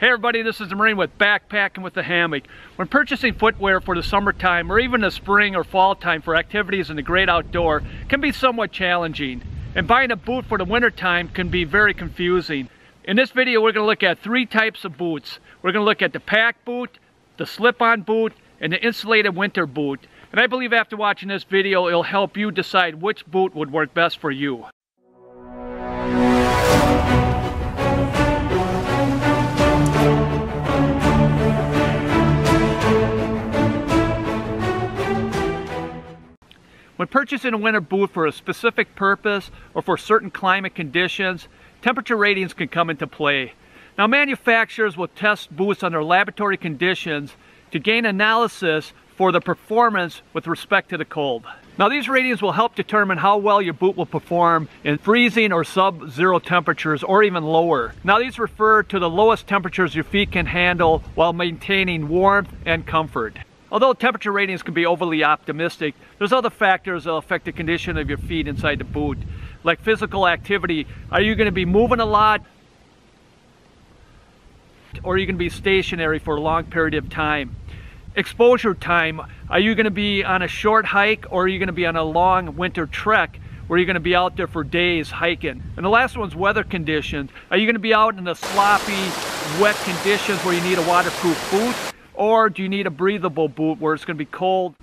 Hey everybody, this is the Marine with Backpacking with the Hammock. When purchasing footwear for the summertime or even the spring or fall time for activities in the great outdoor can be somewhat challenging. And buying a boot for the wintertime can be very confusing. In this video we're going to look at three types of boots. We're going to look at the pack boot, the slip-on boot, and the insulated winter boot. And I believe after watching this video it'll help you decide which boot would work best for you. When purchasing a winter boot for a specific purpose or for certain climate conditions, temperature ratings can come into play. Now, manufacturers will test boots under laboratory conditions to gain analysis for the performance with respect to the cold. Now, these ratings will help determine how well your boot will perform in freezing or sub-zero temperatures or even lower. Now, these refer to the lowest temperatures your feet can handle while maintaining warmth and comfort. Although temperature ratings can be overly optimistic, there's other factors that affect the condition of your feet inside the boot, like physical activity. Are you going to be moving a lot, or are you going to be stationary for a long period of time? Exposure time. Are you going to be on a short hike, or are you going to be on a long winter trek where you're going to be out there for days hiking? And the last one's weather conditions. Are you going to be out in the sloppy, wet conditions where you need a waterproof boot? Or do you need a breathable boot where it's going to be cold?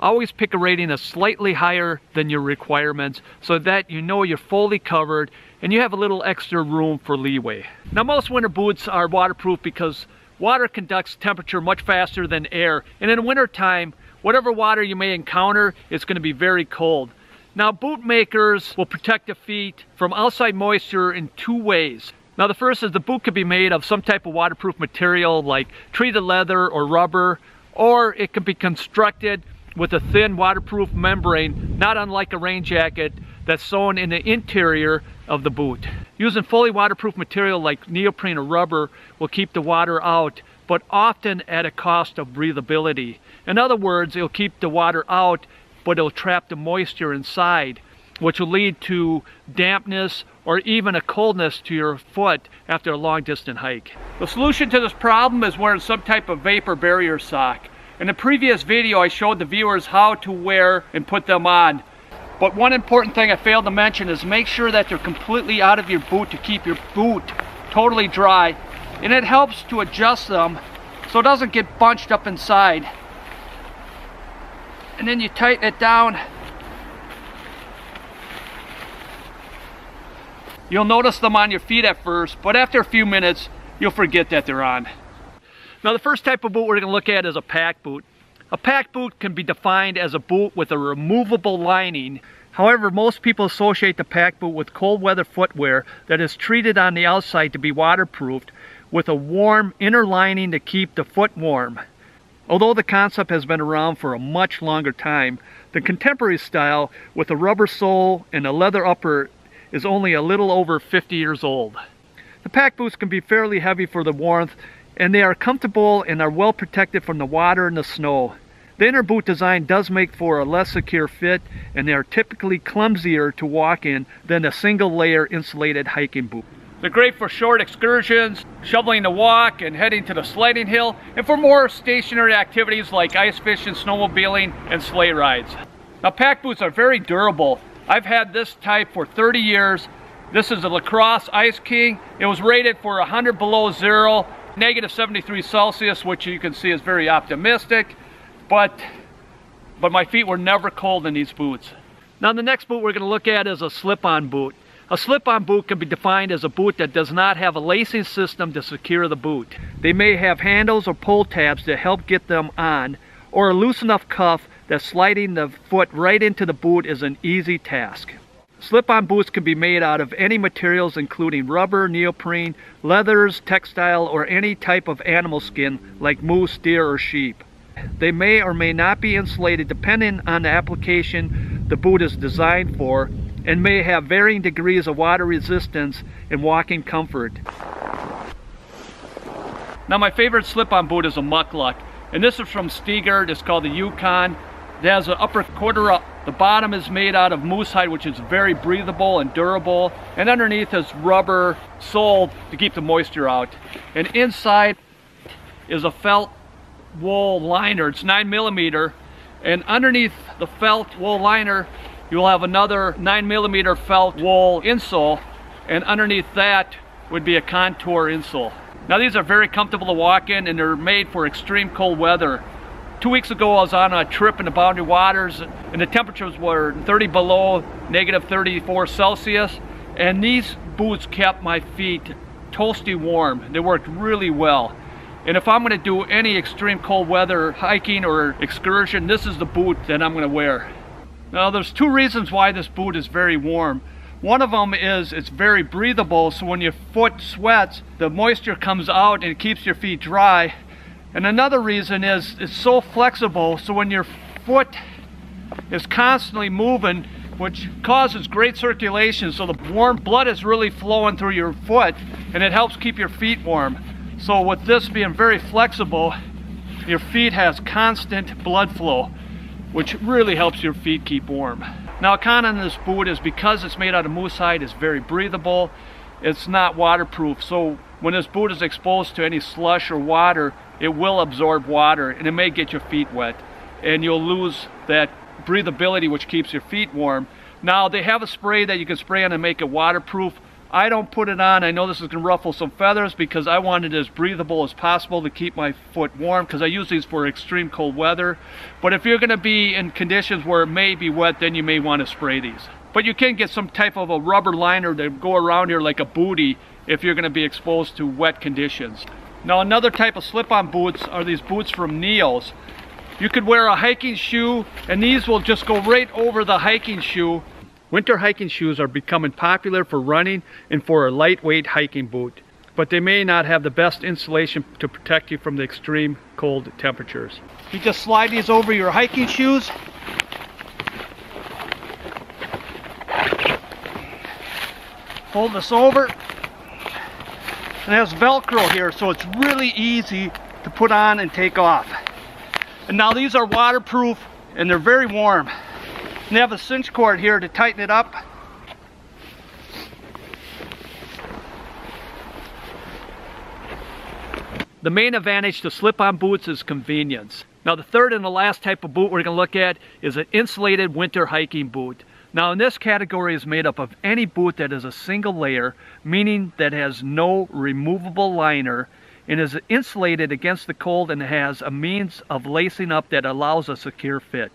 Always pick a rating that's slightly higher than your requirements so that you know you're fully covered and you have a little extra room for leeway. Now, most winter boots are waterproof because water conducts temperature much faster than air, and in wintertime, whatever water you may encounter is going to be very cold. Now, boot makers will protect the feet from outside moisture in two ways. Now, the first is the boot could be made of some type of waterproof material like treated leather or rubber, or it could be constructed with a thin waterproof membrane, not unlike a rain jacket, that's sewn in the interior of the boot. Using fully waterproof material like neoprene or rubber will keep the water out, but often at a cost of breathability. In other words, it'll keep the water out, but it'll trap the moisture inside, which will lead to dampness or even a coldness to your foot after a long distance hike. The solution to this problem is wearing some type of vapor barrier sock. In the previous video I showed the viewers how to wear and put them on, but one important thing I failed to mention is make sure that they're completely out of your boot to keep your boot totally dry, and it helps to adjust them so it doesn't get bunched up inside. And then you tighten it down. You'll notice them on your feet at first, but after a few minutes, you'll forget that they're on. Now, the first type of boot we're going to look at is a pack boot. A pack boot can be defined as a boot with a removable lining. However, most people associate the pack boot with cold weather footwear that is treated on the outside to be waterproofed with a warm inner lining to keep the foot warm. Although the concept has been around for a much longer time, the contemporary style with a rubber sole and a leather upper is only a little over 50 years old. The pack boots can be fairly heavy for the warmth, and they are comfortable and are well protected from the water and the snow. The inner boot design does make for a less secure fit, and they are typically clumsier to walk in than a single layer insulated hiking boot. They're great for short excursions, shoveling the walk and heading to the sliding hill, and for more stationary activities like ice fishing, snowmobiling, and sleigh rides. Now, pack boots are very durable. I've had this type for 30 years. This is a LaCrosse Ice King. It was rated for 100 below zero, -73°C, which you can see is very optimistic, but my feet were never cold in these boots. Now, the next boot we're going to look at is a slip-on boot. A slip-on boot can be defined as a boot that does not have a lacing system to secure the boot. They may have handles or pull tabs to help get them on, or a loose enough cuff that sliding the foot right into the boot is an easy task. Slip-on boots can be made out of any materials including rubber, neoprene, leathers, textile, or any type of animal skin like moose, deer, or sheep. They may or may not be insulated depending on the application the boot is designed for, and may have varying degrees of water resistance and walking comfort. Now, my favorite slip-on boot is a Mukluk. And this is from Steger. It's called the Yukon. It has an upper quarter up. The bottom is made out of moose hide, which is very breathable and durable. And underneath is rubber sole to keep the moisture out. And inside is a felt wool liner. It's 9mm, and underneath the felt wool liner you'll have another 9mm felt wool insole, and underneath that would be a contour insole. Now these are very comfortable to walk in, and they're made for extreme cold weather. 2 weeks ago I was on a trip in the Boundary Waters, and the temperatures were 30 below, -34°C, and these boots kept my feet toasty warm. They worked really well. And if I'm going to do any extreme cold weather hiking or excursion, this is the boot that I'm going to wear. Now there's two reasons why this boot is very warm. One of them is it's very breathable, so when your foot sweats, the moisture comes out and it keeps your feet dry. And another reason is it's so flexible, so when your foot is constantly moving, which causes great circulation, so the warm blood is really flowing through your foot, and it helps keep your feet warm. So with this being very flexible, your feet has constant blood flow, which really helps your feet keep warm. Now, a con on this boot is because it's made out of moose hide, it's very breathable, it's not waterproof. So when this boot is exposed to any slush or water, it will absorb water and it may get your feet wet. And you'll lose that breathability which keeps your feet warm. Now, they have a spray that you can spray on and make it waterproof. I don't put it on. I know this is going to ruffle some feathers because I want it as breathable as possible to keep my foot warm, because I use these for extreme cold weather. But if you're going to be in conditions where it may be wet, then you may want to spray these. But you can get some type of a rubber liner to go around here like a bootie if you're going to be exposed to wet conditions. Now, another type of slip-on boots are these boots from Neos. You could wear a hiking shoe and these will just go right over the hiking shoe. Winter hiking shoes are becoming popular for running and for a lightweight hiking boot, but they may not have the best insulation to protect you from the extreme cold temperatures. You just slide these over your hiking shoes. Hold this over. And it has Velcro here, so it's really easy to put on and take off. And now these are waterproof and they're very warm. And they have a cinch cord here to tighten it up. The main advantage to slip-on boots is convenience. Now the third and the last type of boot we're going to look at is an insulated winter hiking boot. Now in this category is made up of any boot that is a single layer, meaning that has no removable liner, and is insulated against the cold and has a means of lacing up that allows a secure fit.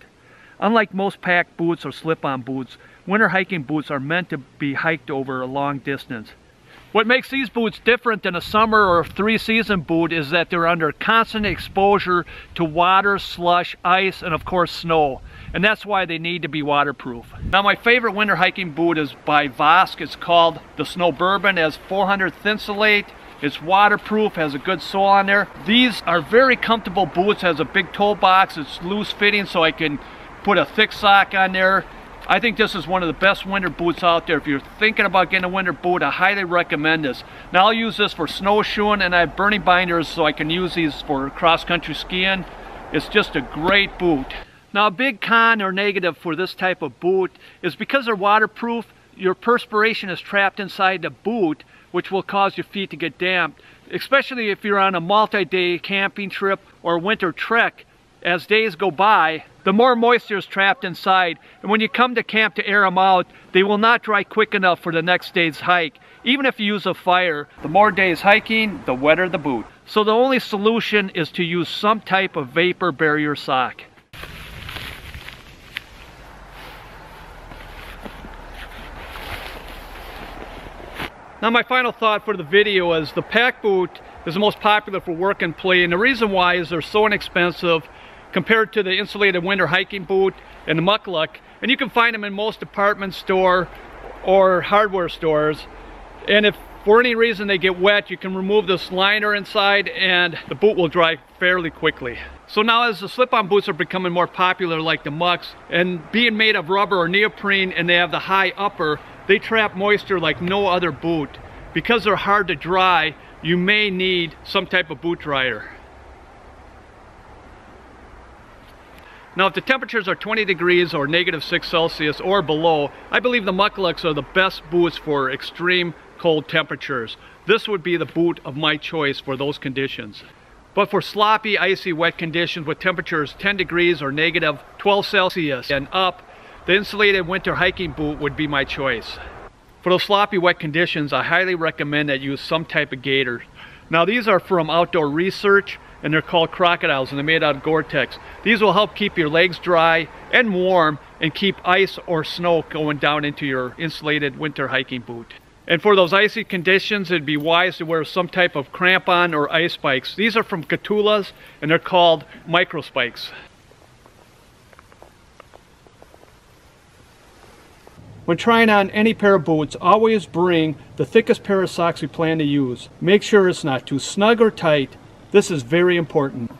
Unlike most pack boots or slip-on boots, winter hiking boots are meant to be hiked over a long distance. What makes these boots different than a summer or three-season boot is that they're under constant exposure to water, slush, ice, and of course snow. And that's why they need to be waterproof. Now my favorite winter hiking boot is by Vasque. It's called the Snowburban. It has 400 Thinsulate. It's waterproof, has a good sole on there. These are very comfortable boots. Has a big toe box. It's loose fitting, so I can put a thick sock on there. I think this is one of the best winter boots out there. If you're thinking about getting a winter boot, I highly recommend this. Now I'll use this for snowshoeing, and I have burning binders so I can use these for cross-country skiing. It's just a great boot. Now a big con or negative for this type of boot is because they're waterproof, your perspiration is trapped inside the boot, which will cause your feet to get damp, especially if you're on a multi-day camping trip or winter trek. As days go by, the more moisture is trapped inside, and when you come to camp to air them out, they will not dry quick enough for the next day's hike. Even if you use a fire, the more days hiking, the wetter the boot. So the only solution is to use some type of vapor barrier sock. Now my final thought for the video is the pack boot is the most popular for work and play, and the reason why is they're so inexpensive compared to the insulated winter hiking boot and the Mukluk, and you can find them in most department store or hardware stores. And if for any reason they get wet, you can remove this liner inside and the boot will dry fairly quickly. So now as the slip-on boots are becoming more popular, like the Muks, and being made of rubber or neoprene, and they have the high upper, they trap moisture like no other boot. Because they're hard to dry, you may need some type of boot dryer. Now if the temperatures are 20 degrees or -6°C or below, I believe the Mukluks are the best boots for extreme cold temperatures. This would be the boot of my choice for those conditions. But for sloppy, icy, wet conditions with temperatures 10 degrees or negative 12 Celsius and up, the insulated winter hiking boot would be my choice. For those sloppy, wet conditions, I highly recommend that you use some type of gaiters. Now these are from Outdoor Research, and they're called crocodiles, and they're made out of Gore-Tex. These will help keep your legs dry and warm and keep ice or snow going down into your insulated winter hiking boot. And for those icy conditions, it'd be wise to wear some type of crampon or ice spikes. These are from Katulas, and they're called microspikes. When trying on any pair of boots, always bring the thickest pair of socks you plan to use. Make sure it's not too snug or tight. This is very important.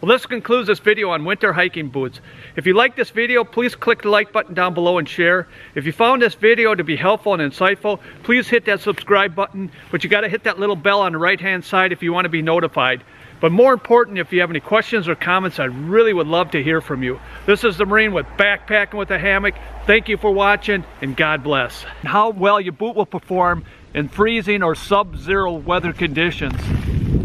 Well, this concludes this video on winter hiking boots. If you like this video, please click the like button down below and share. If you found this video to be helpful and insightful, please hit that subscribe button, but you gotta hit that little bell on the right-hand side if you wanna be notified. But more important, if you have any questions or comments, I really would love to hear from you. This is the Marine with Backpacking with a Hammock. Thank you for watching, and God bless. How well your boot will perform in freezing or sub-zero weather conditions.